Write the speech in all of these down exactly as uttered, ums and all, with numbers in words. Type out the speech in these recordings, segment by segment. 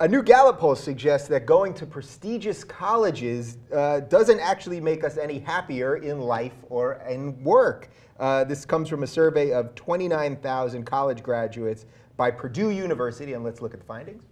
A new Gallup poll suggests that going to prestigious colleges uh, doesn't actually make us any happier in life or in work. Uh, this comes from a survey of twenty-nine thousand college graduates by Purdue University, and let's look at the findings.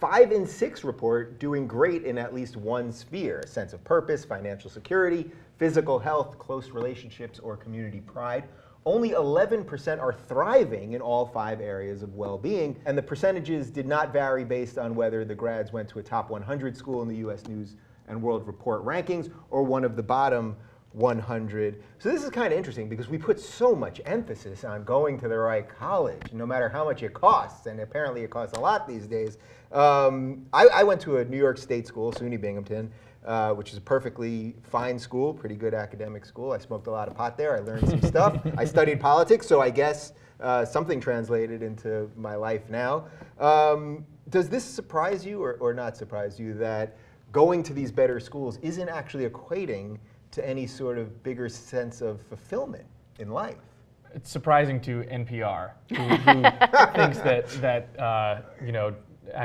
Five in six report doing great in at least one sphere: a sense of purpose, financial security, physical health, close relationships, or community pride. Only eleven percent are thriving in all five areas of well-being, and the percentages did not vary based on whether the grads went to a top one hundred school in the U S News and World Report rankings or one of the bottom one hundred. So this is kind of interesting because we put so much emphasis on going to the right college, no matter how much it costs, and apparently it costs a lot these days. Um, I, I went to a New York State school, SUNY Binghamton, Uh, which is a perfectly fine school, pretty good academic school. I smoked a lot of pot there. I learned some stuff. I studied politics, so I guess uh, something translated into my life now. Um, does this surprise you or, or not surprise you that going to these better schools isn't actually equating to any sort of bigger sense of fulfillment in life? It's surprising to N P R, who, who thinks that, that uh, you know,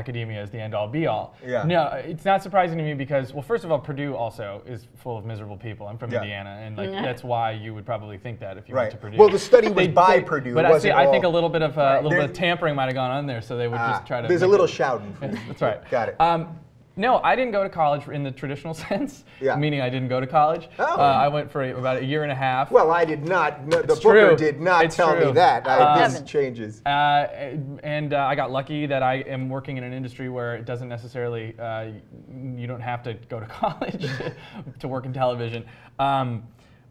academia is the end-all, be-all. Yeah. No, it's not surprising to me because, well, first of all, Purdue also is full of miserable people. I'm from yeah. Indiana, and like yeah. that's why you would probably think that if you right. went to Purdue. Well, the study was they, by they, Purdue, but wasn't I, see, all, I think a little bit of uh, right. a little bit of tampering might have gone on there, so they would ah, just try to. There's a little shouting. That's right. Got it. Um, no, I didn't go to college in the traditional sense, yeah. meaning I didn't go to college. Oh. Uh, I went for a, about a year and a half. Well, I did not. No, the it's Booker true. did not it's tell true. me that. I, um, this changes. Uh, and uh, I got lucky that I am working in an industry where it doesn't necessarily, uh, you don't have to go to college to work in television. Um,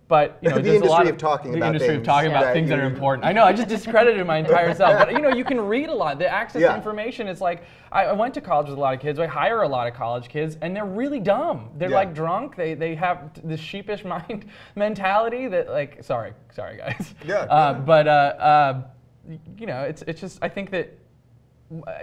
But you know, the there's industry a lot of, of talking the about industry things, of talking about that things that are important. I know I just discredited my entire self, but you know, you can read a lot. The access yeah. to information is like I, I went to college with a lot of kids. I hire a lot of college kids, and they're really dumb. They're yeah. like drunk. They they have this sheepish mind mentality that like sorry sorry guys. Yeah. Uh, yeah. But uh, uh, you know, it's it's just I think that.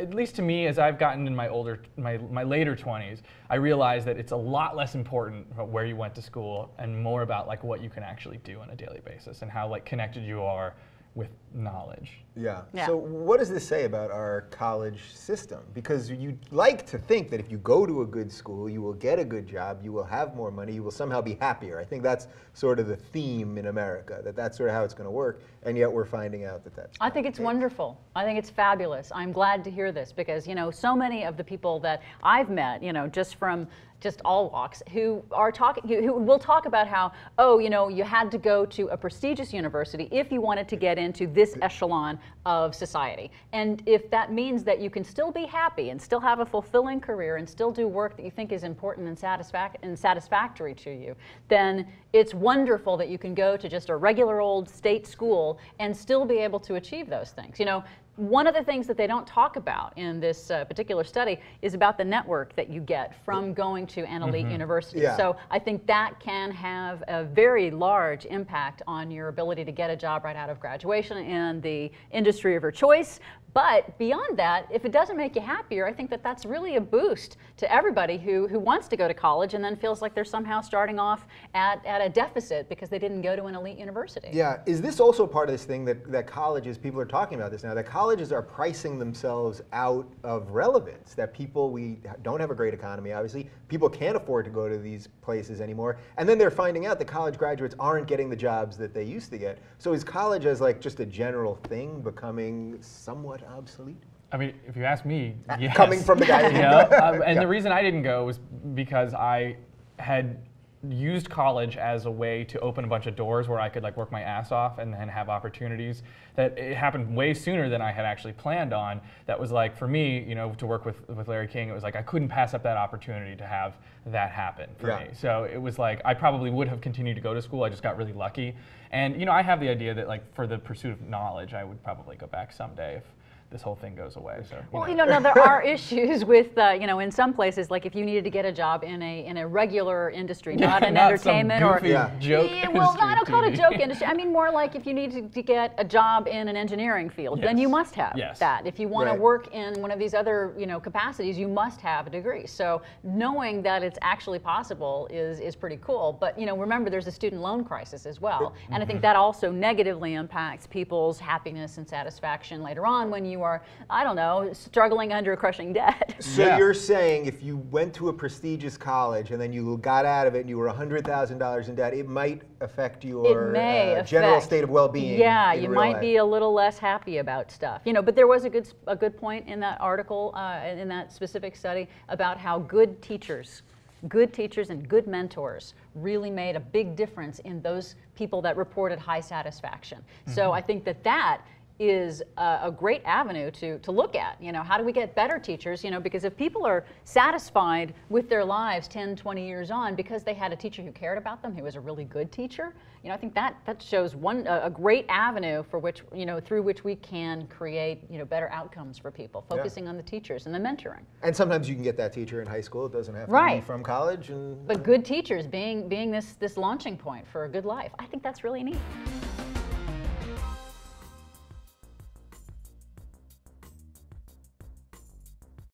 At least to me, as I've gotten in my older, my my later twenties, I realized that it's a lot less important about where you went to school and more about like what you can actually do on a daily basis and how like connected you are with knowledge. Yeah. yeah. So what does this say about our college system? Because you'd like to think that if you go to a good school, you will get a good job, you will have more money, you will somehow be happier. I think that's sort of the theme in America, that that's sort of how it's going to work, and yet we're finding out that that's I think it's wonderful. I think it's fabulous. I'm glad to hear this because, you know, so many of the people that I've met, you know, just from just all walks, who are talking, who will talk about how, oh, you know, you had to go to a prestigious university if you wanted to get into this echelon of society. And if that means that you can still be happy and still have a fulfilling career and still do work that you think is important and, satisfac and satisfactory to you, then it's wonderful that you can go to just a regular old state school and still be able to achieve those things. You know, one of the things that they don't talk about in this uh, particular study is about the network that you get from going to an elite mm-hmm. university. Yeah. So I think that can have a very large impact on your ability to get a job right out of graduation in the industry of your choice. But beyond that, if it doesn't make you happier, I think that that's really a boost to everybody who, who wants to go to college and then feels like they're somehow starting off at, at a deficit because they didn't go to an elite university. Yeah. Is this also part of this thing that, that colleges, people are talking about this now, that colleges are pricing themselves out of relevance, that people, we don't have a great economy, obviously, people can't afford to go to these places anymore, and then they're finding out that college graduates aren't getting the jobs that they used to get. So is college as like just a general thing becoming somewhat obsolete? I mean, if you ask me, yes. Coming from the guy. You know? um, and yeah. the reason I didn't go was because I had used college as a way to open a bunch of doors where I could like work my ass off and then have opportunities that it happened way sooner than I had actually planned on. That was like, for me, you know, to work with, with Larry King, it was like I couldn't pass up that opportunity to have that happen for yeah. me. So it was like, I probably would have continued to go to school, I just got really lucky. And you know, I have the idea that like for the pursuit of knowledge, I would probably go back someday if this whole thing goes away. So, you well, know. you know, no, there are issues with, uh, you know, in some places, like if you needed to get a job in a in a regular industry, not an not entertainment some goofy or yeah. joke. Yeah, well, I don't call it a joke industry. I mean, more like if you needed to get a job in an engineering field, yes. then you must have yes. that. If you want right. to work in one of these other, you know, capacities, you must have a degree. So knowing that it's actually possible is is pretty cool. But you know, remember, there's a student loan crisis as well, and mm-hmm. I think that also negatively impacts people's happiness and satisfaction later on when you or, I don't know, struggling under a crushing debt. So yeah. You're saying if you went to a prestigious college and then you got out of it and you were one hundred thousand dollars in debt, it might affect your it may uh, affect. general state of well-being. Yeah, you might life. be a little less happy about stuff. You know, but there was a good, a good point in that article, uh, in that specific study, about how good teachers Good teachers and good mentors really made a big difference in those people that reported high satisfaction. Mm-hmm. So I think that that is a, a great avenue to, to look at. You know, how do we get better teachers? You know, because if people are satisfied with their lives ten, twenty years on because they had a teacher who cared about them, who was a really good teacher, you know, I think that, that shows one, a, a great avenue for which, you know, through which we can create, you know, better outcomes for people, focusing yeah. on the teachers and the mentoring. And sometimes you can get that teacher in high school. It doesn't have to right. be from college. And, but good teachers being, being this, this launching point for a good life. I think that's really neat.